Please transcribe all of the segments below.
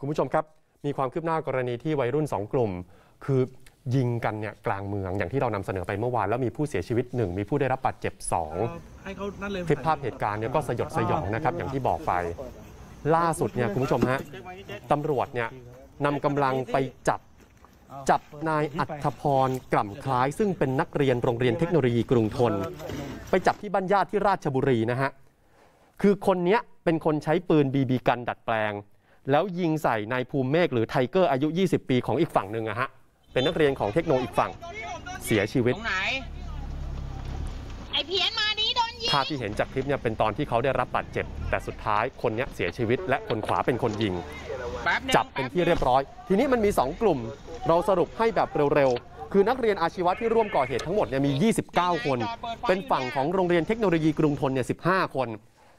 คุณผู้ชมครับมีความคืบหน้ากรณีที่วัยรุ่น2กลุ่มคือยิงกันเนี่ยกลางเมืองอย่างที่เรานำเสนอไปเมื่อวานแล้วมีผู้เสียชีวิต1มีผู้ได้รับบาดเจ็บ2คลิปภาพเหตุการณ์เนี่ยก็สยดสยองนะครับอย่างที่บอกไปล่าสุดเนี่ยคุณผู้ชมฮะตำรวจเนี่ยนำกำลังไปจับนายอัฐพรกล่ำคล้ายซึ่งเป็นนักเรียนโรงเรียนเทคโนโลยีกรุงธนไปจับที่บ้านญาติที่ราชบุรีนะฮะคือคนนี้เป็นคนใช้ปืนบีบีกันดัดแปลงแล้วยิงใส่นายภูมิเมฆหรือไทเกอร์อายุ20ปีของอีกฝั่งหนึ่งอะฮะเป็นนักเรียนของเทคโนอีกฝั่งเสียชีวิตภาพที่เห็นจากคลิปเนี่ยเป็นตอนที่เขาได้รับบาดเจ็บแต่สุดท้ายคนนี้เสียชีวิตและคนขวาเป็นคนยิงจับเป็นที่เรียบร้อยทีนี้มันมี2กลุ่มเราสรุปให้แบบเร็วๆคือนักเรียนอาชีวะที่ร่วมก่อเหตุทั้งหมดเนี่ยมี29คนเป็นฝั่งของโรงเรียนเทคโนโลยีกรุงธนเนี่ย15คน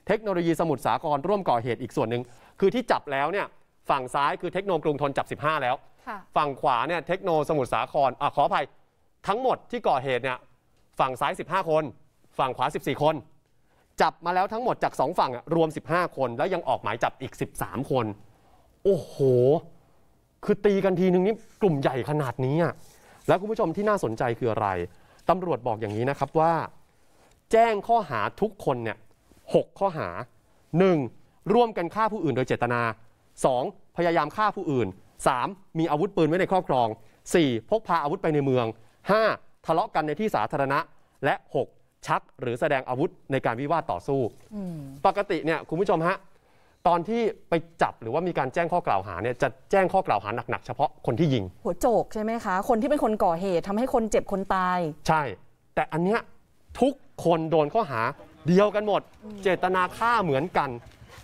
เทคโนโลยีสมุทรสาครร่วมก่อเหตุอีกส่วนหนึ่งคือที่จับแล้วเนี่ยฝั่งซ้ายคือเทคโนกรุงธนจับ15แล้วฝั่งขวาเนี่ยเทคโนสมุทรสาครขออภัยทั้งหมดที่ก่อเหตุเนี่ยฝั่งซ้าย15คนฝั่งขวา14คนจับมาแล้วทั้งหมดจาก2ฝั่งรวม15คนแล้วยังออกหมายจับอีก13คนโอ้โหคือตีกันทีนึงนี่กลุ่มใหญ่ขนาดนี้แล้วคุณผู้ชมที่น่าสนใจคืออะไรตำรวจบอกอย่างนี้นะครับว่าแจ้งข้อหาทุกคนเนี่ย6ข้อหา 1. ร่วมกันฆ่าผู้อื่นโดยเจตนา 2. พยายามฆ่าผู้อื่น 3. มีอาวุธปืนไว้ในครอบครอง 4. พกพาอาวุธไปในเมือง 5. ทะเลาะกันในที่สาธารณะและ 6. ชักหรือแสดงอาวุธในการวิวาทต่อสู้ปกติเนี่ยคุณผู้ชมฮะตอนที่ไปจับหรือว่ามีการแจ้งข้อกล่าวหาเนี่ยจะแจ้งข้อกล่าวหาหนักๆเฉพาะคนที่ยิงหัวโจกใช่ไหมคะคนที่เป็นคนก่อเหตุทำให้คนเจ็บคนตายใช่แต่อันเนี้ยทุกคนโดนข้อหาเดียวกันหมดเจตนาฆ่าเหมือนกัน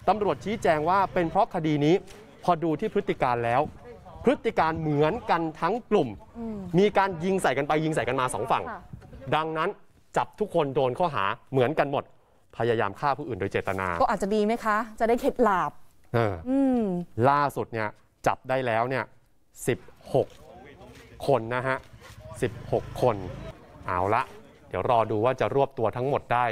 ตำรวจชี้แจงว่าเป็นเพราะคดีนี้พอดูที่พฤติการแล้วพฤติการเหมือนกันทั้งกลุ่มมีการยิงใส่กันไปยิงใส่กันมา2ฝั่งดังนั้นจับทุกคนโดนข้อหาเหมือนกันหมดพยายามฆ่าผู้อื่นโดยเจตนาก็อาจจะดีไหมคะจะได้เข็ดหลาบล่าสุดเนี่ยจับได้แล้วเนี่ย16คนนะฮะ16คนเอาละเดี๋ยวรอดูว่าจะรวบตัวทั้งหมดได้